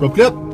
Go clip.